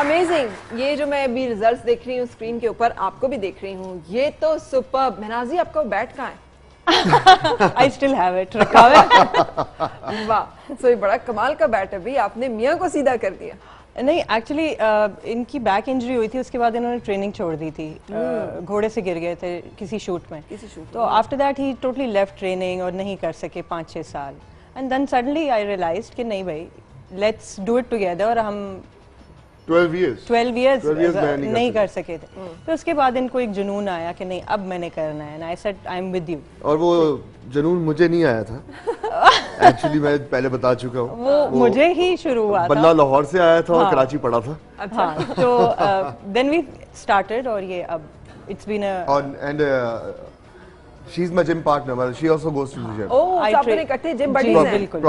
Amazing. ये जो मैं अभी रिजल्ट्स देख रही हूँ स्क्रीन के ऊपर, आपको भी देख रही हूँ, ये तो सुपर्ब। महनाजी, आपका बैट कहाँ है? आई स्टिल हैव इट, रखा है। वाह, सो ये बड़ा कमाल का बैट है भी, आपने मियाँ को सीधा कर दिया। नहीं, एक्चुअली इनकी बैक इंजरी हुई थी, उसके बाद इन्होंने ट्रेनिंग छोड़ दी थी। घोड़े से गिर गए थे किसी शूट में। तो after that he totally left training और नहीं कर सके 5-6 साल। And then suddenly I realized कि नहीं भाई, let's do it together। और हम 12 years नहीं कर सके थे। तो उसके बाद इनको एक जुनून आया कि नहीं, अब मैंने करना है। And I said I'm with you। और वो जुनून मुझे नहीं आया था। Actually मैं पहले बता चुका हूँ। वो मुझे ही शुरू हुआ था। बल्ला लाहौर से आया था और कराची पड़ा था। अच्छा। तो then we started और ये अब it's been a and She's my gym partner, but she also goes to the gym. Oh, so आपने इकट्ठे gym buddies हैं? बिल्कुल,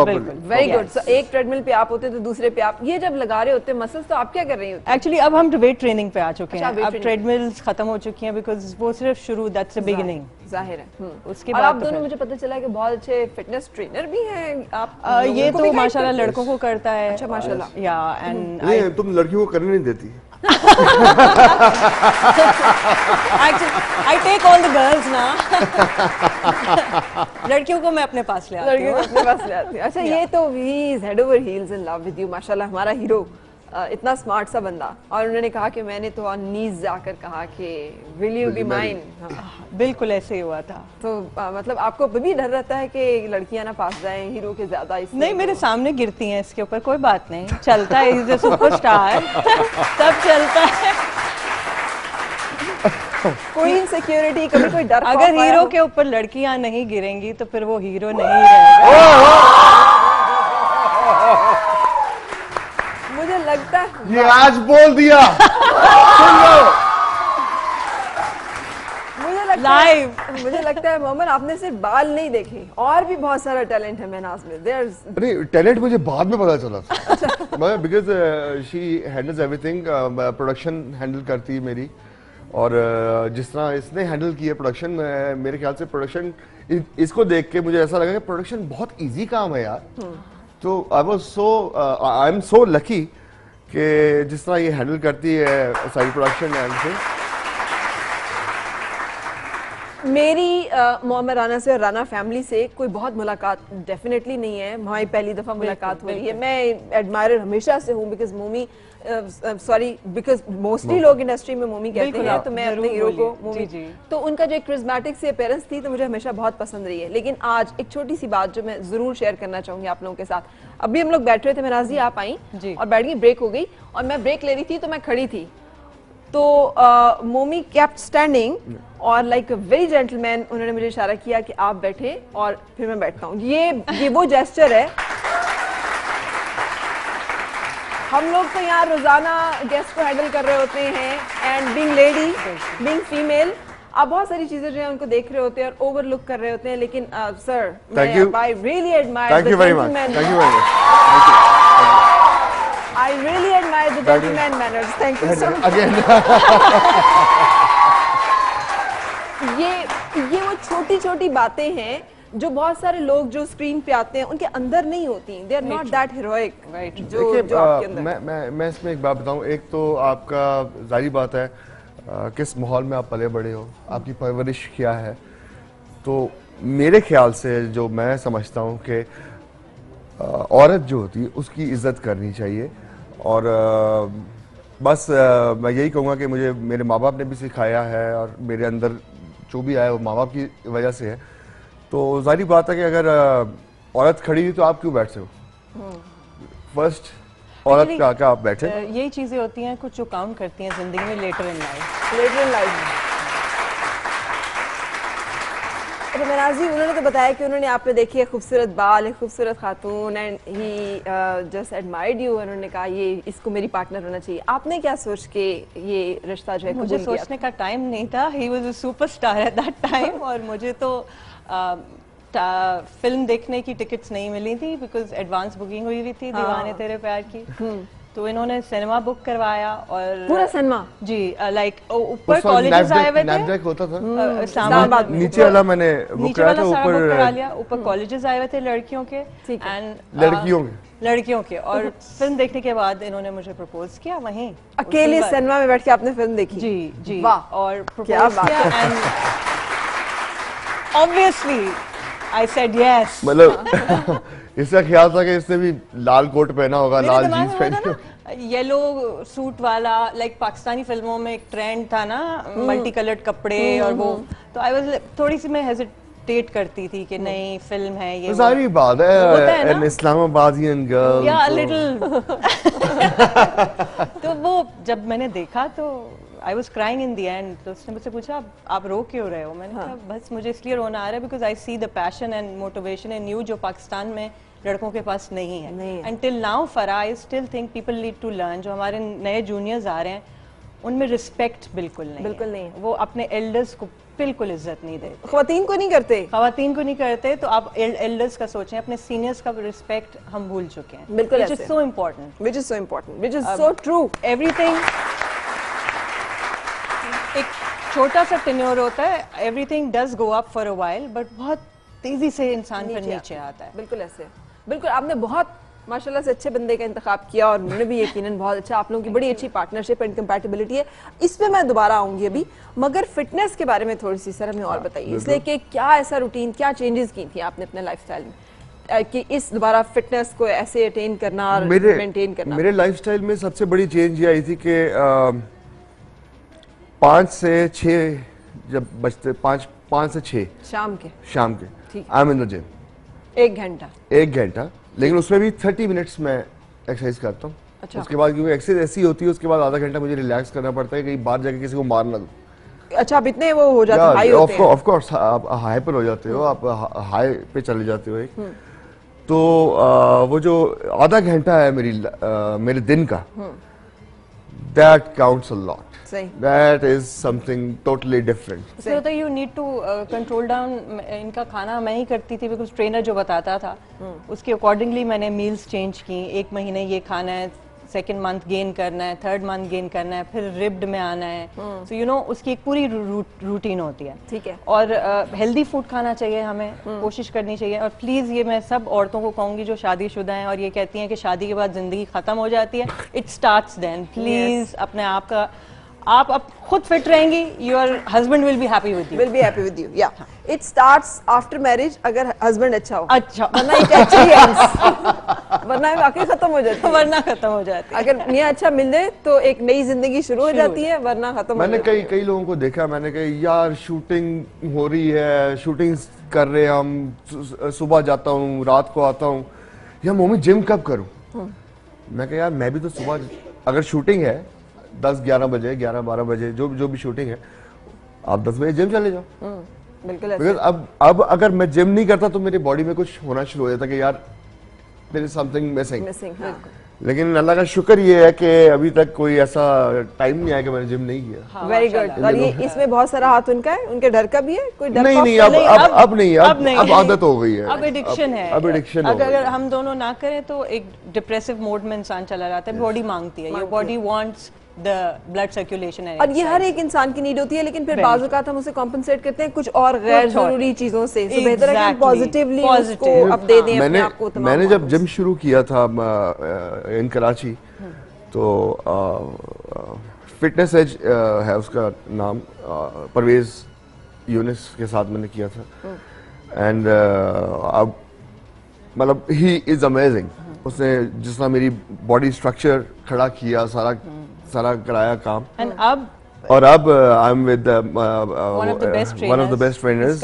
very good. So एक ट्रेडमिल पे आप होते तो दूसरे पे आप, ये जब लगा रहे होते मसल्स, तो आप क्या कर रही होती? Actually अब हम वेट ट्रेनिंग पे आ चुके हैं। अब ट्रेडमिल्स खत्म हो चुकी हैं, because वो सिर्फ शुरू, that's the beginning. जाहिर है। उसके बाद आप दोनों, मुझे पता चला कि बहुत अच्छे फिटनेस ट्रेनर भी हैं आप। ये तो माशाल्लाह लड़कों को करता है। अच्छा, माशाल्लाह। Yeah, and नहीं, तुम लड़कियों को करने नहीं देती। Actually, I take all the girls ना। लड़कियों को मैं अपने पास ले आती हूँ। अच्छा, ये तो he's head over heels in love with you, माशाल्लाह। हमारा हीरो इतना स्मार्ट सा बंदा, और उन्होंने कहा कि मैंने तो ऑन नीज जाकर कहा कि विल यू बी माइन। बिल्कुल ऐसे ही हुआ था। तो मतलब आपको भी डर रहता है कि लड़कियां ना पास जाएं हीरो के ज्यादा? नहीं, मेरे सामने गिरती हैं, इसके ऊपर कोई बात नहीं, चलता है। इज अ सुपरस्टार, सब चलता है। कोई इनसिक्योरिटी, कभी कोई डर? अगर हीरो के ऊपर लड़कियां नहीं गिरेंगी तो फिर वो हीरो नहीं रहेगा। मुझे लगता है ये आज बोल दिया। मुझे लगता है मोमन, आपने सिर्फ बाल नहीं देखे, और भी बहुत सारा टैलेंट है महनाज में। नहीं, टैलेंट मुझे बाद में पता चला, because she handles everything. Production handle करती है मेरी, और जिस तरह इसने हैंडल किया प्रोडक्शन, मेरे ख्याल से प्रोडक्शन इसको देख के मुझे ऐसा लगा कि प्रोडक्शन बहुत ईजी काम है यार। तो आई एम सो लकी कि जिस तरह ये हैंडल करती है सारी प्रोडक्शन एंड। मेरी मोअम्मर राना से और राना फैमिली से कोई बहुत मुलाकात डेफिनेटली नहीं है, हमारी पहली दफ़ा मुलाकात हुई है। मैं एडमायर हमेशा से हूँ, बिकॉज मोमी बिकॉज मोस्टली लोग इंडस्ट्री में मोमी कहते हैं, तो मैं अपने हीरो को मोमी। तो उनका जो एक क्रिस्मेटिक सी अपीयरेंस थी, तो मुझे हमेशा बहुत पसंद रही है। लेकिन आज एक छोटी सी बात जो मैं जरूर शेयर करना चाहूंगी आप लोगों के साथ। अभी हम लोग बैठ रहे थे, महनाज जी आप आई और बैठ गई, ब्रेक हो गई, और मैं ब्रेक ले रही थी तो मैं खड़ी थी, तो मोमी केप्ट स्टैंडिंग और लाइक अ वेरी जेंटलमैन उन्होंने मुझे इशारा किया कि आप बैठे और फिर मैं बैठता हूँ। ये वो जेस्चर है। हम लोग तो यहाँ रोजाना गेस्ट को हैंडल कर रहे होते हैं, and being lady, being female, आप बहुत सारी चीजें जो है उनको देख रहे होते हैं और ओवरलुक कर रहे होते हैं। लेकिन sir, I really admire the gentleman. Thank you very much. I really admire the gentleman manners. Thank you so much again. ये वो छोटी छोटी बातें हैं जो बहुत सारे लोग जो स्क्रीन पे आते हैं उनके अंदर नहीं होती। They are not that heroic, जो आपके अंदर। मैं इसमें एक बात बताऊं, एक तो आपका जाहिर बात है किस माहौल में आप पले बड़े हो, आपकी परवरिश क्या है। तो मेरे ख्याल से जो मैं समझता हूं कि औरत जो होती है उसकी इज्जत करनी चाहिए। और बस मैं यही कहूँगा कि मुझे मेरे माँ बाप ने भी सिखाया है, और मेरे अंदर जो भी आया वो माँ बाप की वजह से है। तो जाहिर बात है कि अगर औरत खड़ी है तो आप क्यों बैठते हो? फर्स्ट औरत का आप बैठे। यही चीजें होती हैं कुछ जो काम करती हैं जिंदगी में लेटर इन लाइफ। तो महनाज जी, उन्होंने तो बताया कि उन्होंने आप में देखी है खूबसूरत बाल, एक खूबसूरत खातून, and he just admired you. उन्होंने कहा ये इसको मेरी पार्टनर होना चाहिए। आपने क्या सोच के ये रिश्ता जो है? मुझे सोचने का टाइम नहीं था। He was a superstar at that time, और मुझे तो फिल्म देखने की टिकट्स नहीं मिली थी, बिकॉज एडवांस बुकिंग हुई हुई थी दीवाने तेरे प्यार की। तो इन्होंने सिनेमा बुक करवाया और पूरा सिनेमा जी लाइक ऊपर कॉलेजेस आए हुए थे, इस्लामाबाद नीचे वाला मैंने बुक कराया था, ऊपर करा लिया, ऊपर कॉलेजेस आए हुए थे लड़कियों के एंड लड़कियों के और फिल्म देखने के बाद इन्होंने मुझे प्रपोज किया वहीं अकेले सिनेमा में बैठ के। आपने फिल्म देखी? जी जी। और प्रपोज किया and obviously I said yes. मतलब इसका ख्याल था कि इसने भी लाल कोट पहना होगा, लाल जींस पहनी होगी, येलो सूट वाला, लाइक पाकिस्तानी फिल्मों में एक ट्रेंड था ना मल्टी कलर्ड कपड़े और वो, तो आई वाज थोड़ी सी मैं हेजिटेट करती थी कि नहीं फिल्म है ये, सारी बात है एन इस्लामाबादियन गर्ल या लिटिल। तो वो जब मैंने देखा तो I was crying in the end. तो उसने मुझसे पूछा आप रो क्यों रहे हो? मैंने कहा बस मुझे इसलिए रोना आ रहा है because I see the passion and motivation in you जो पाकिस्तान में लड़कों के पास नहीं है। And till now Farah I still think people need to learn. जो हमारे नए जूनियर्स आ रहे हैं उनमें रिस्पेक्ट बिल्कुल नहीं। वो अपने एल्डर्स को बिल्कुल इज्जत नहीं देते, खवातीन को नहीं करते। तो आप एल्डर्स का सोचें, अपने सीनियर्स का रिस्पेक्ट हम भूल चुके हैं। बिल्कुल, which is so important, which is so true, everything। एक छोटा सा टेन्योर होता है, everything does go up for a while, but बहुत तेजी से इंसान पर नीचे आता है। बिल्कुल ऐसे, बिल्कुल। आपने बहुत माशाल्लाह से अच्छे बंदे का इंतखाब किया और उन्होंने भी यकीनन बहुत अच्छा। आप लोगों की बड़ी अच्छी पार्टनरशिप एंड कंपैटिबिलिटी है, इस पर मैं दोबारा आऊँगी अभी, मगर फिटनेस के बारे में थोड़ी सी सर हमें और बताइए, इसलिए कि क्या ऐसा रूटीन, क्या चेंजेस की थी आपने अपने लाइफस्टाइल में कि इस दोबारा फिटनेस को ऐसे अटेन करना और मेंटेन करना? मेरे लाइफस्टाइल में सबसे बड़ी चेंज ये आई थी कि 5 से 6 जब बजते, पाँच से छः शाम के I am in the gym 1 घंटा, लेकिन उसमें भी 30 मिनट्स में एक्सरसाइज करता हूँ। अच्छा। उसके बाद क्योंकि एक्सरसाइज ऐसी होती है, उसके बाद आधा घंटा मुझे रिलैक्स करना पड़ता है, कहीं बाहर जाके किसी को मार ना दूँ। अच्छा, आप इतने वो हो जाते हाई होते हैं? ऑफ कोर्स, आप हाई पर हो जाते हो, आप हाई पे चले जाते हो एक। तो वो जो आधा घंटा है मेरे दिन का, that counts a lot. Say that is something totally different. So that you need to control down. इनका खाना मैं ही करती थी because trainer जो बताता था उसके accordingly मैंने meals change की। 1 महीने ये खाना है, 2nd month gain करना है, 3rd month gain करना है, फिर ribbed में आना है। So you know उसकी एक पूरी routine होती है। ठीक है। और healthy food खाना चाहिए हमें, कोशिश करनी चाहिए। और please ये मैं सब औरतों को कहूँगी जो शादीशुदा हैं और ये कहती हैं कि शादी के बाद जिंदगी खत्म हो जाती है, it starts then। Please अपने आप का, आप अब खुद फिट रहेंगी, your husband will be happy with you, yeah, it starts after marriage। अगर husband अच्छा हो, अच्छा, वरना it actually ends, वरना वाकई खत्म हो जाती है, अगर निया अच्छा मिल जाए तो एक नई जिंदगी शुरू हो जाती है, वरना खत्म। मैंने कई लोगों को देखा, मैंने कहा यार शूटिंग हो रही है, शूटिंग कर रहे हैं हम, सुबह जाता हूँ रात को आता हूँ, या मम्मी जिम कब करूँ? मैं कहा यार मैं भी तो सुबह, अगर शूटिंग है 10-11 बजे, 11-12 बजे जो भी शूटिंग है, आप 10 बजे जिम चले जाओ। बिल्कुल ऐसे। अब अगर मैं जिम नहीं करता तो मेरी बॉडी में कुछ होना शुरू हो जाता कि यार there is something missing। हाँ। लेकिन अल्लाह का शुक्र ये है कि अभी तक कोई ऐसा टाइम नहीं आया कि मैंने जिम नहीं किया। Very good. और ये इसमें बहुत सारा हाथ उनका है, उनके डर का भी है, कोई डर नहीं? अब आदत हो गई है, अब एडिक्शन है, अगर हम दोनों ना करें तो एक डिप्रेसिव मोड में इंसान चला जाता है। बॉडी मांगती है, body wants the blood circulation है, और ये हर एक इंसान की नीड होती है, लेकिन फिर बाज़ औक़ात हम उसे कॉम्पनसेट करते हैं कुछ और गैर ज़रूरी चीज़ों से। तो बेहतर है कि हम पॉजिटिवली उसको अब दे दें अपने आप को। मैंने जब जिम शुरू किया था इन कराची, तो फिटनेस एज है उसका नाम, परवेज़ यूनिस के साथ मैंने किया था। एंड अब मतलब ही इज़ अमेजिंग, उसने जिस तरह मेरी बॉडी स्ट्रक्चर खड़ा किया, सारा कराया काम। और अब I am with one of the best trainers,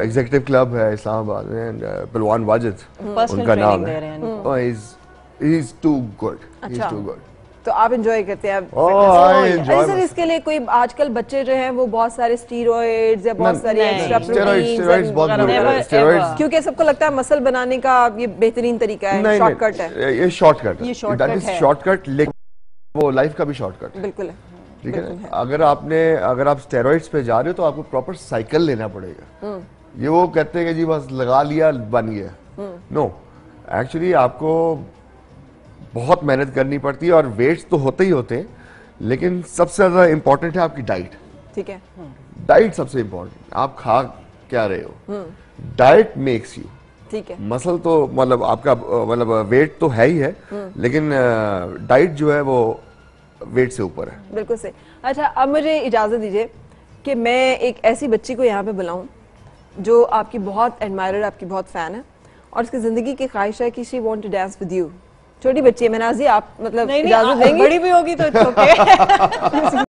executive club है इस्लामाबाद में, एंड पहलवान वाजिद उनका नाम है। He is too good. तो आप एंजॉय करते हैं? अरे सर, इसके लिए कोई आजकल बच्चे जो हैं वो बहुत सारे स्टीरॉइड्स या बहुत सारे एक्स्ट्रा प्रोटीन्स, क्योंकि सबको लगता है मसल बनाने का ये बेहतरीन तरीका है, शॉर्टकट है। ये शॉर्टकट, लेकिन वो लाइफ का भी शॉर्टकट। बिल्कुल है, ठीक है। अगर आप स्टेरॉइड्स पे जा रहे हो तो आपको प्रॉपर साइकिल लेना पड़ेगा। ये वो कहते हैं कि जी बस लगा लिया बन गया, नो। एक्चुअली आपको बहुत मेहनत करनी पड़ती है और वेट्स तो होते ही होते हैं, लेकिन सबसे ज़्यादा इम्पोर्टेंट है आपकी डाइट। ठीक है, डाइट सबसे इम्पोर्टेंट, आप खा क्या रहे हो, डाइट मेक्स यू। ठीक है, मसल तो मतलब आपका मतलब वेट तो है ही है, लेकिन डाइट जो है वो वेट से ऊपर है। बिल्कुल सही। अच्छा, अब मुझे इजाज़त दीजिए कि मैं एक ऐसी बच्ची को यहाँ पे बुलाऊँ जो आपकी बहुत एडमायर, आपकी बहुत फ़ैन है और उसकी ज़िंदगी की ख्वाहिश है कि she want to dance with you. छोटी बच्ची है, महनाज जी आप मतलब इजाज़त देंगी? बड़ी भी होगी तो